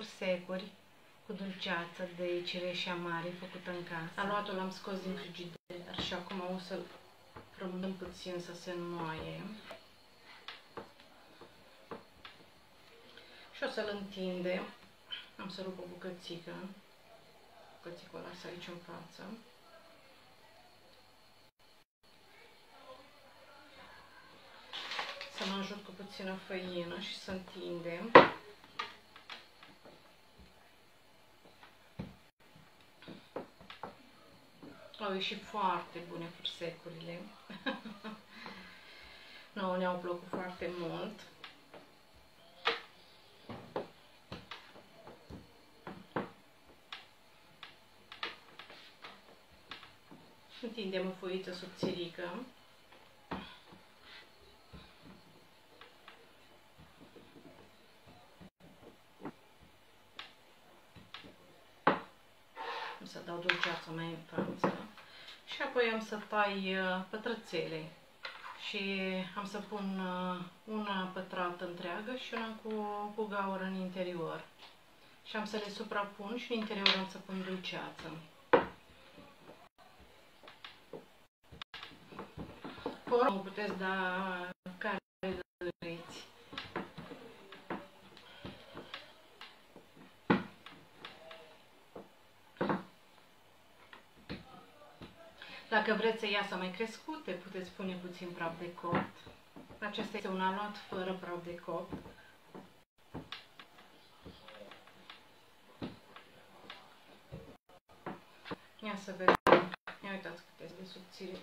fursecuri cu dulceață de cireșe amare făcută în casă. Am luat-o, l-am scos din frigider și acum o să-l frământăm puțin să se înmoaie. Și o să-l întindem. Am să rup o bucățică. Bucățică o las aici în față. Să mă ajut cu puțină făină și să întindem. Au ieșit foarte bune fursecurile. Nouă ne-au plăcut foarte mult. Întindem o foiță subțirică. Am să dau dulceața mai în față. Și apoi am să tai pătrățele. Și am să pun una pătrată întreagă și una cu gaură în interior. Și am să le suprapun și în interior am să pun dulceață. O puteți da care doriți. Dacă vreți să iasă mai crescute, puteți pune puțin praf de copt. Acesta este un aluat fără praf de copt. Ia să vedem. Ia uitați cât de subțire.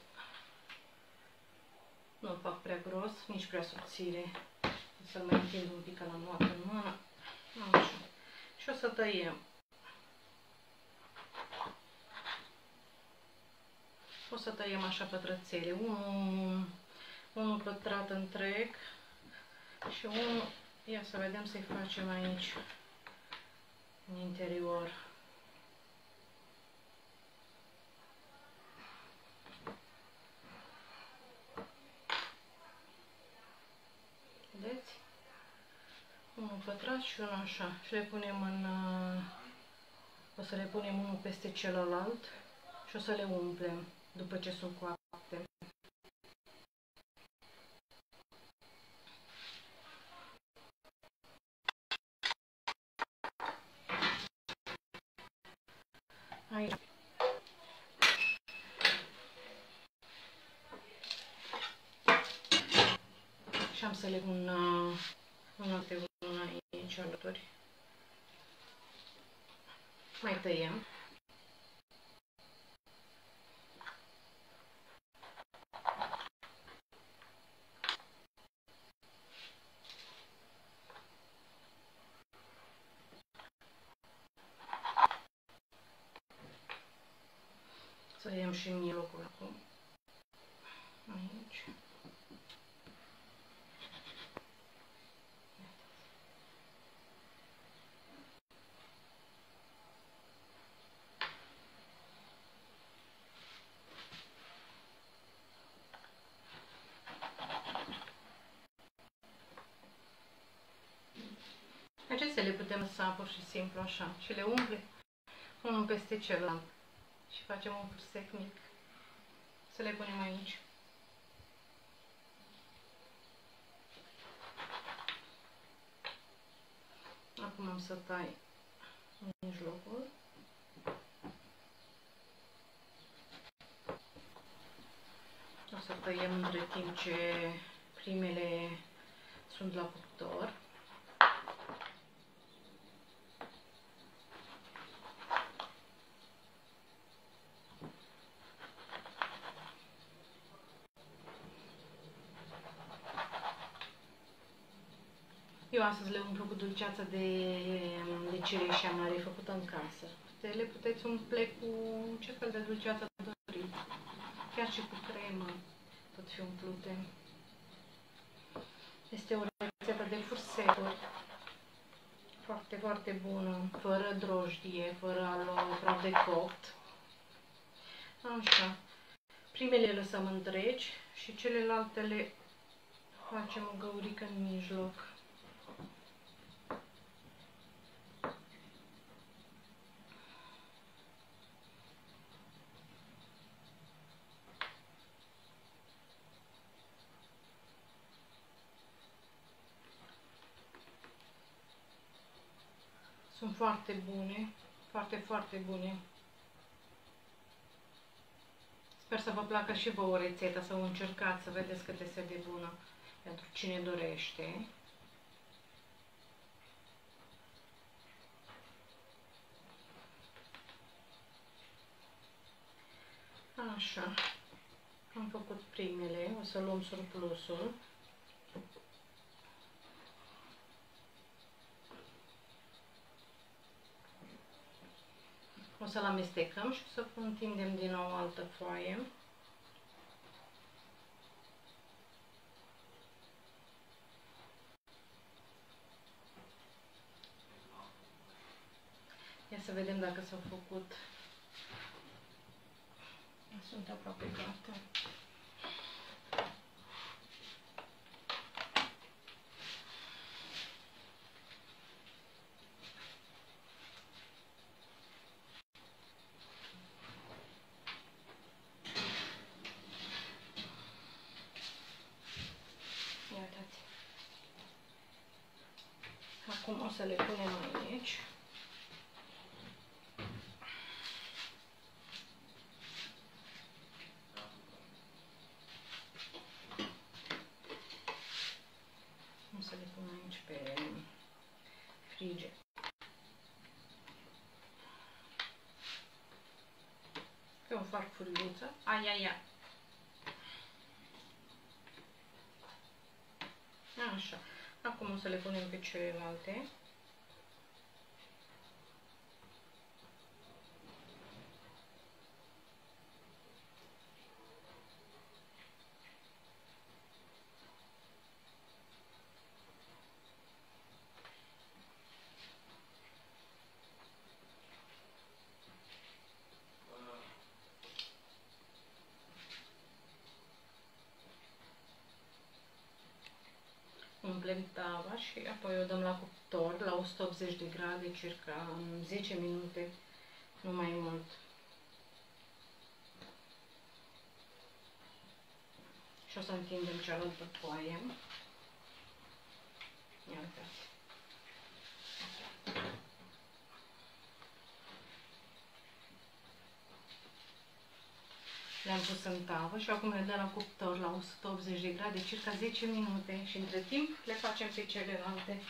Nu o fac prea gros, nici prea subțire. O să-l mai întind un pic, l-am luat în mână. Așa. Și o să tăiem. O să tăiem așa pătrățele. Unul pătrat întreg și unul, ia să vedem să-i facem aici, în interior. Unul pătrat și unul așa. Și le punem în... O să le punem unul peste celălalt și o să le umplem după ce sunt coapte. Aici. Și am să le pun una pe una aici alături. Mai tăiem. Să tăiem și milocul acum. Aici. Acestea le putem lăsa pur și simplu așa și le umple unul peste celălalt și facem un fursec mic. Să le punem aici. Acum am să tai în mijlocul. O să tăiem între timp ce primele sunt la cuptor. Eu astăzi le umplu cu dulceață de cireșe amare făcută în casă. Le puteți umple cu ce fel de dulceață doriți. Chiar și cu cremă pot fi umplute. Este o rețetă de fursecuri. Foarte, foarte bună. Fără drojdie, fără aluat, praf de copt. Așa. Primele le lăsăm întregi și celelalte le facem o găurică în mijloc. Sunt foarte bune, foarte, foarte bune. Sper să vă placă și vouă rețeta, să o încercați, să vedeți cât este de bună pentru cine dorește. Așa, am făcut primele, o să luăm surplusul. O să-l amestecăm și o să întindem din nou o altă foaie. Ia să vedem dacă s-au făcut. Sunt aproape gata. Acum o să le punem aici. O să le pun aici pe frigider. Pe o farfuriuță. Așa. Acum o să le punem pe celelalte. Umplem tava și apoi o dăm la cuptor la 180 de grade, circa 10 minute, nu mai mult. Și o să întindem cealaltă foaie. Ia uitați. Le-am pus în tavă și acum le dăm la cuptor la 180 de grade, circa 10 minute și între timp le facem pe celelalte.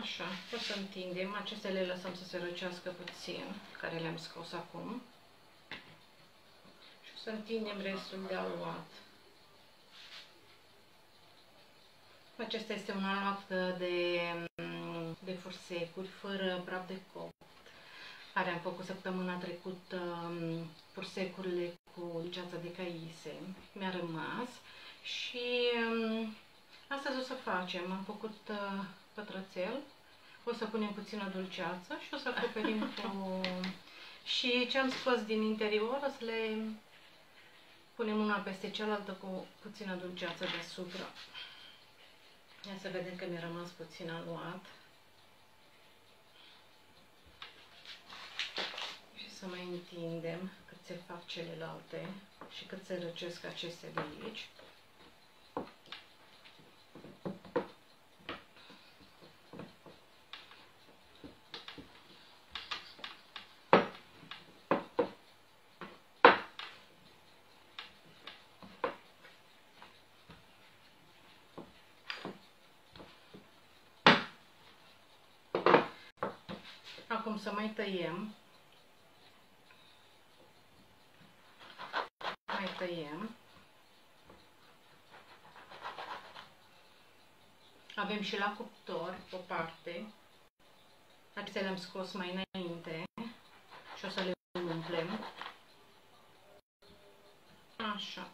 Așa, o să întindem, acestea le lăsăm să se răcească puțin, care le-am scos acum. Și o să întindem restul de aluat. Acesta este un aluat de fursecuri fără praf de copt, care am făcut săptămâna trecută fursecurile cu dulceața de caise. Mi-a rămas și astăzi o să facem. Am făcut pătrățel, o să punem puțină dulceață și o să acoperim cu... Și ce am scos din interior o să le punem una peste cealaltă cu puțină dulceață deasupra. Ia să vedem că mi-a rămas puțin aluat. Și să mai întindem cât se fac celelalte și cât se răcesc acestea de aici. Acum să mai tăiem. Avem și la cuptor o parte. Acestea le-am scos mai înainte și o să le umplem. Așa.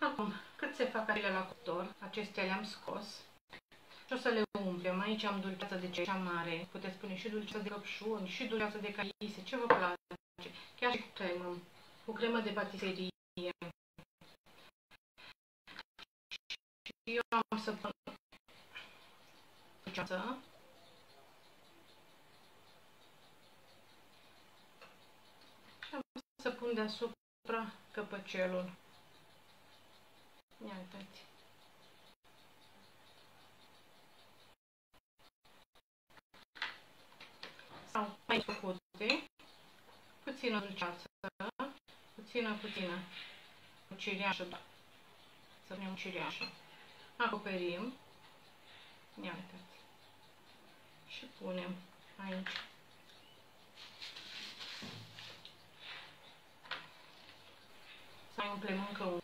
Acum, cât se fac alea la cuptor, acestea le-am scos și o să le umplem. Aici am dulceață de cea mare, puteți pune și dulceață de căpșuni, și dulceață de caise, ce vă place, chiar și cu cremă, de patiserie. Și eu am să pun niciodată. Am să pun deasupra căpăcelul. Ia uitați. Sau mai făcute. Puțină dulceață, puțină cireașă, da. Să punem cireașă. Acoperim. Ia uitați. Și punem aici. Să mai umplem încă unul.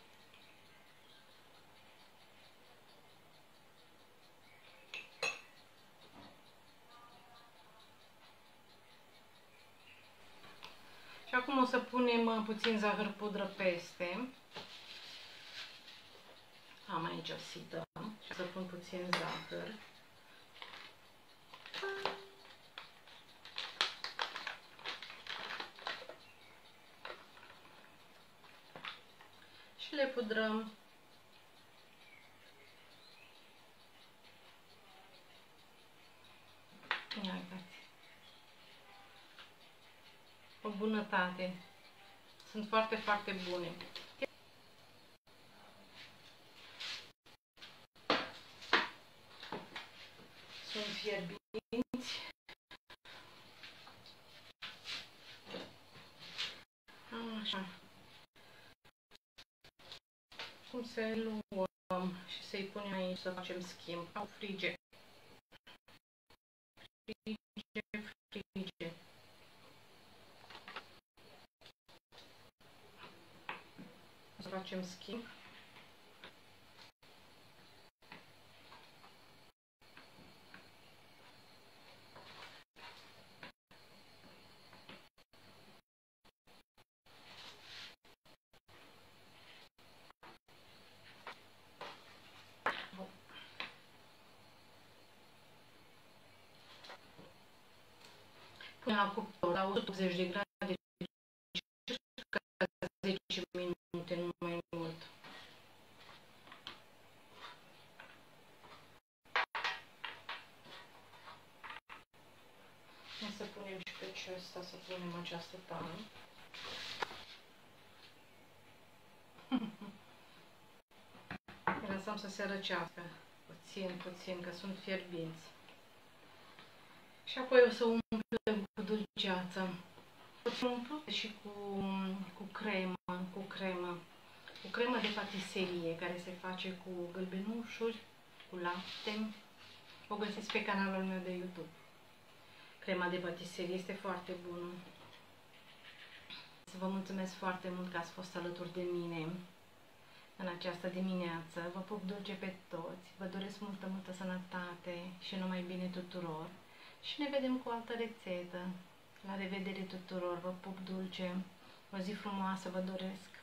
Și acum o să punem puțin zahăr pudră peste. Am aici sidă și o să pun puțin zahăr. Și le pudrăm. Ia uitați. O bunătate. Sunt foarte, foarte bune. Sunt fierbinți. Așa. Cum să-i luăm și să-i punem aici să facem schimb. Au frige. Frige. Să facem schimb. Până la cuptor, la 180 de grade, circa 10 minute, nu mai mult. O să punem și pe acesta, să punem această pană. Lăsăm să se răcească puțin, că sunt fierbinți. Și apoi o să umplem cu dulceață. O să umplu și cu cremă de patiserie care se face cu gălbenușuri, cu lapte. O găsiți pe canalul meu de YouTube. Crema de patiserie este foarte bună. Vă mulțumesc foarte mult că ați fost alături de mine în această dimineață. Vă pup dulce pe toți. Vă doresc multă, multă sănătate și numai bine tuturor. Și ne vedem cu o altă rețetă. La revedere tuturor, vă pup dulce, o zi frumoasă vă doresc!